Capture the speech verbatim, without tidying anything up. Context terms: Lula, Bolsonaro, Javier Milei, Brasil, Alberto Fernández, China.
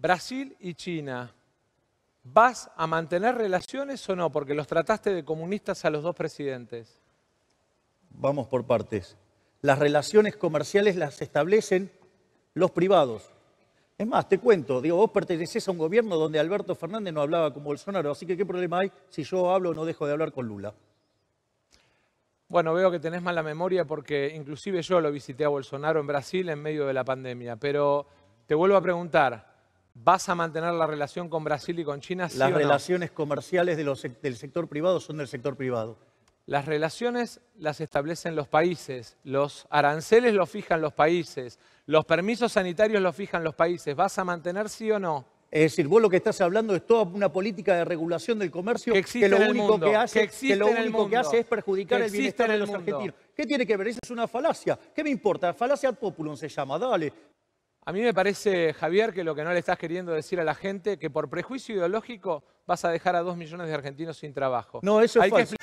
Brasil y China, ¿vas a mantener relaciones o no? Porque los trataste de comunistas a los dos presidentes. Vamos por partes. Las relaciones comerciales las establecen los privados. Es más, te cuento, digo, vos pertenecés a un gobierno donde Alberto Fernández no hablaba con Bolsonaro, así que ¿qué problema hay si yo hablo o no dejo de hablar con Lula? Bueno, veo que tenés mala memoria porque inclusive yo lo visité a Bolsonaro en Brasil en medio de la pandemia, pero te vuelvo a preguntar, ¿vas a mantener la relación con Brasil y con China? ¿Sí Las o no? relaciones comerciales de los, del sector privado son del sector privado. Las relaciones las establecen los países, los aranceles los fijan los países, los permisos sanitarios los fijan los países. ¿Vas a mantener sí o no? Es decir, vos lo que estás hablando es toda una política de regulación del comercio que, existe que lo en el único mundo, que hace, que que lo único que hace es perjudicar el bienestar de los mundo. argentinos. ¿Qué tiene que ver? Eso es una falacia. ¿Qué me importa? Falacia ad populum se llama, dale. A mí me parece, Javier, que lo que no le estás queriendo decir a la gente que por prejuicio ideológico vas a dejar a dos millones de argentinos sin trabajo. No, eso es falso.